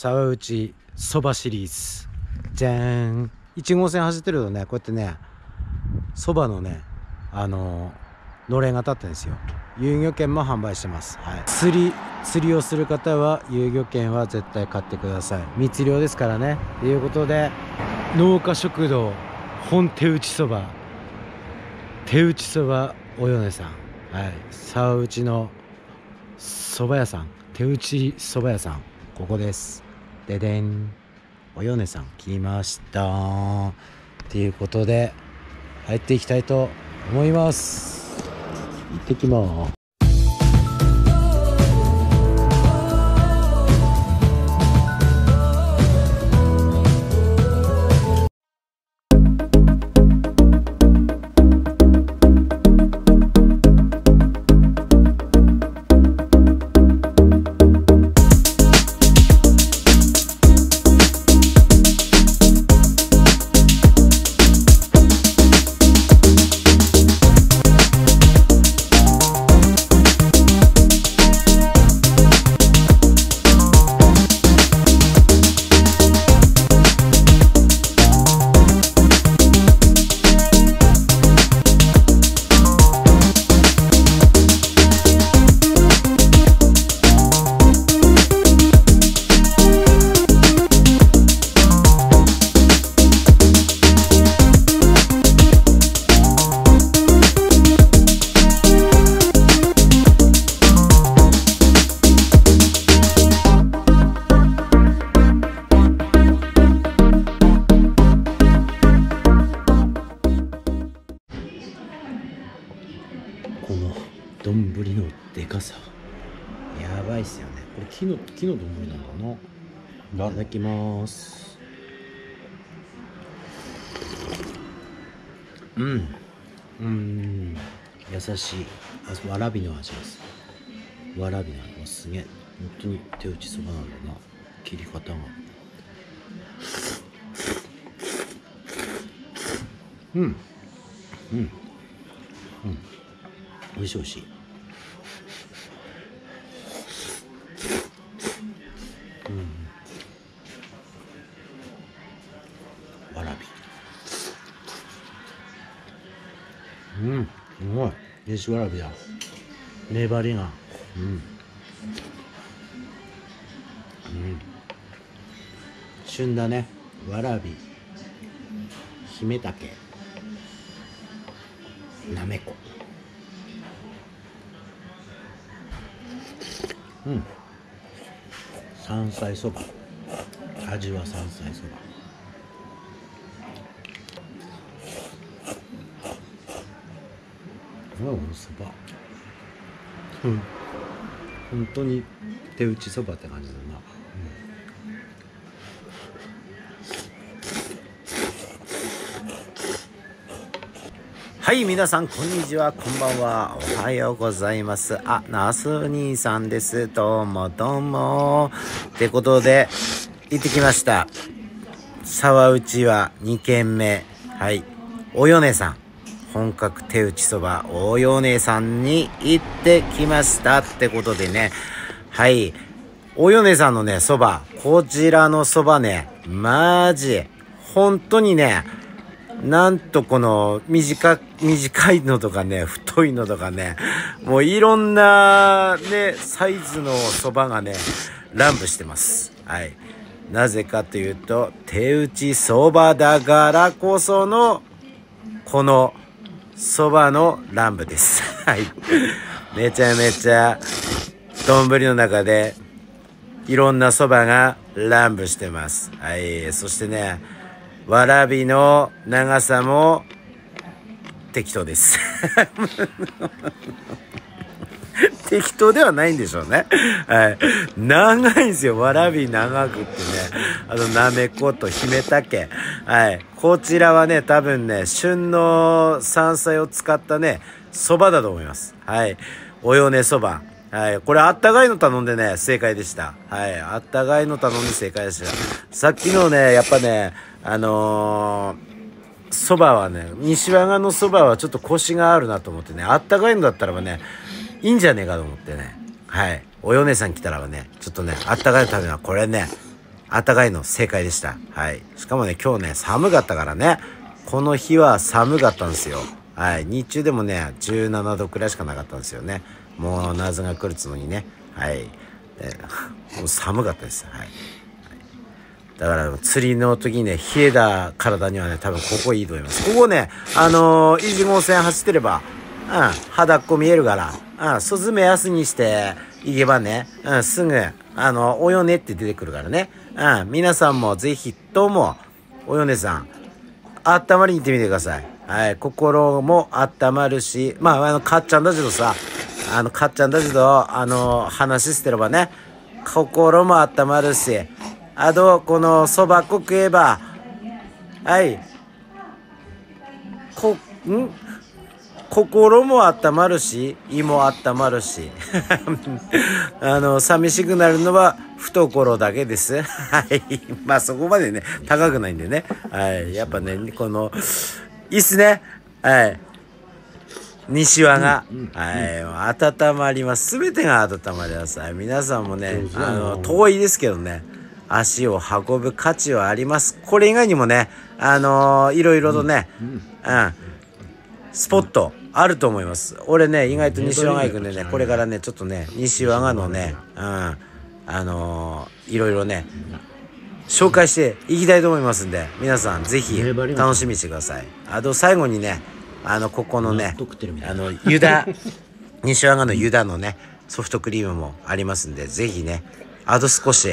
沢内そばシリーズ。じゃーん。1号線走ってるとね、こうやってね、そばのね、のれんが立ってるんですよ。遊漁券も販売してます。はい、釣りをする方は遊漁券は絶対買ってください。密漁ですからね。ということで、農家食堂本手打ちそばおよねさん、はい、沢内のそば屋さん、手打ちそば屋さん、ここです。ででん、およねさん来ましたということで入っていきたいと思います。行ってきます。この丼のでかさやばいっすよね。これ木の丼なのかな。いただきます。うんうん、優しい。あ、わらびの味です。わらびの味もすげえ。本当に手打ちそばなんだな、切り方が。うんうんうん美味しい美味しい。うん、わらび。うん、すごい。ゆしわらびだ。粘りが。うん。うん。旬だね。わらび。ひめたけ。なめこ。うん、山菜そば、味は山菜そば。うん、そば。うん、本当に手打ちそばって感じだな。はい、皆さん、こんにちは、こんばんは、おはようございます。あ、ナース兄さんです。どうもどうも。ってことで、行ってきました。沢内は2軒目。はい。およねさん。本格手打ちそば、およねさんに行ってきました。ってことでね。はい。およねさんのね、そば。こちらのそばね、マジ。本当にね、なんとこの短いのとかね、太いのとかね、もういろんなね、サイズのそばがね、乱舞してます。はい。なぜかというと、手打ちそばだからこその、このそばの乱舞です。はい。めちゃめちゃ、丼の中で、いろんなそばが乱舞してます。はい。そしてね、わらびの長さも適当です適当ではないんでしょうね。はい。長いんですよ。わらび長くってね。なめことひめたけ。はい。こちらはね、多分ね、旬の山菜を使ったね、そばだと思います。はい。およねそば。はい。これ、あったかいの頼んでね、正解でした。はい。あったかいの頼んで正解でした。さっきのね、やっぱね、そばはね、西和賀のそばはちょっとコシがあるなと思ってね、あったかいのだったらばね、いいんじゃねえかと思ってね。はい。およねさん来たらばね、ちょっとね、あったかいの食べな、これね、あったかいの正解でした。はい。しかもね、今日ね、寒かったからね、この日は寒かったんですよ。はい。日中でもね、17度くらいしかなかったんですよね。もう夏が来るつのにね。はい。もう寒かったです。はい。だから釣りの時にね、冷えた体にはね、多分ここいいと思います。ここね、維持号線走ってれば、うん、肌っこ見えるから、うん、卒目安にしていけばね、うん、すぐ、およねって出てくるからね。うん、皆さんもぜひとも、およねさん、温まりに行ってみてください。はい、心も温まるし、まあ、かっちゃんだけどさ、かっちゃんだけど、話してればね、心も温まるし、あと、このそば粉食えば、はい、心も温まるし、胃も温まるし、寂しくなるのは懐だけです。はい。まあそこまでね、高くないんでね。はい。やっぱね、この、いいっすね。はい。西和が、はい。温まります。すべてが温まります。はい。皆さんもね、遠いですけどね。足を運ぶ価値はあります。これ以外にもね、いろいろとね、スポットあると思います。俺ね、意外と西和賀行くんでね、これからね、ちょっとね、西和賀のね、いろいろね、紹介していきたいと思いますんで、皆さんぜひ楽しみにしてください。あと最後にね、ここのね、湯田、西和賀の湯田のね、ソフトクリームもありますんで、ぜひね、あと少し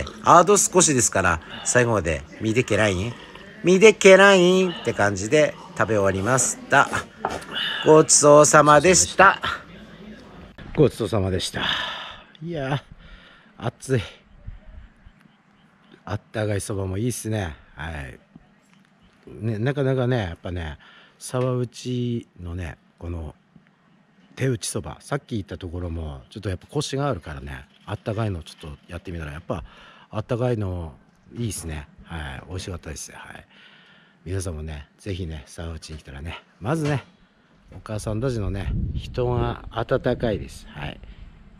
ですから、最後まで見てけらいんって感じで食べ終わりました。ごちそうさまでした。ごちそうさまでした。いやー、暑い。あったかいそばもいいっすね。はい。ね、なかなかね、やっぱね、沢内のね、この手打ちそば、さっき言ったところも、ちょっとやっぱコシがあるからね。あったかいのちょっとやってみたらやっぱあったかいのいいですね。はい、美味しかったです。はい、皆さんもねぜひね沢内に来たらねまずねお母さんたちのね人が温かいです。はい、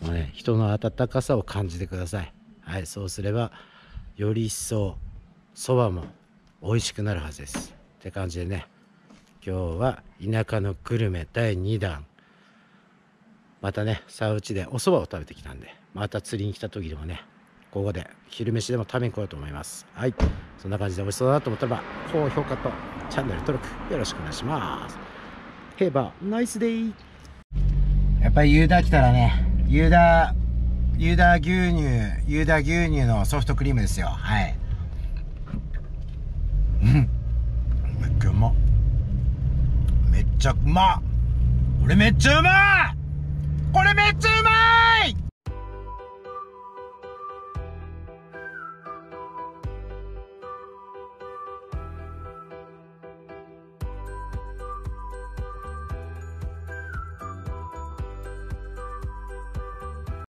もうね人の温かさを感じてください。はい、そうすればより一層そばも美味しくなるはずです。って感じでね今日は田舎のグルメ第2弾またね沢内でおそばを食べてきたんで。また釣りに来た時でもね、ここで昼飯でも食べに来ようと思います。はい。そんな感じで美味しそうだなと思ったら、高評価とチャンネル登録よろしくお願いします。ヘイバー、ナイスデイ。やっぱりユーダ来たらね、ユーダ牛乳のソフトクリームですよ。はい。めっちゃうま。めっちゃうま。これめっちゃうまい。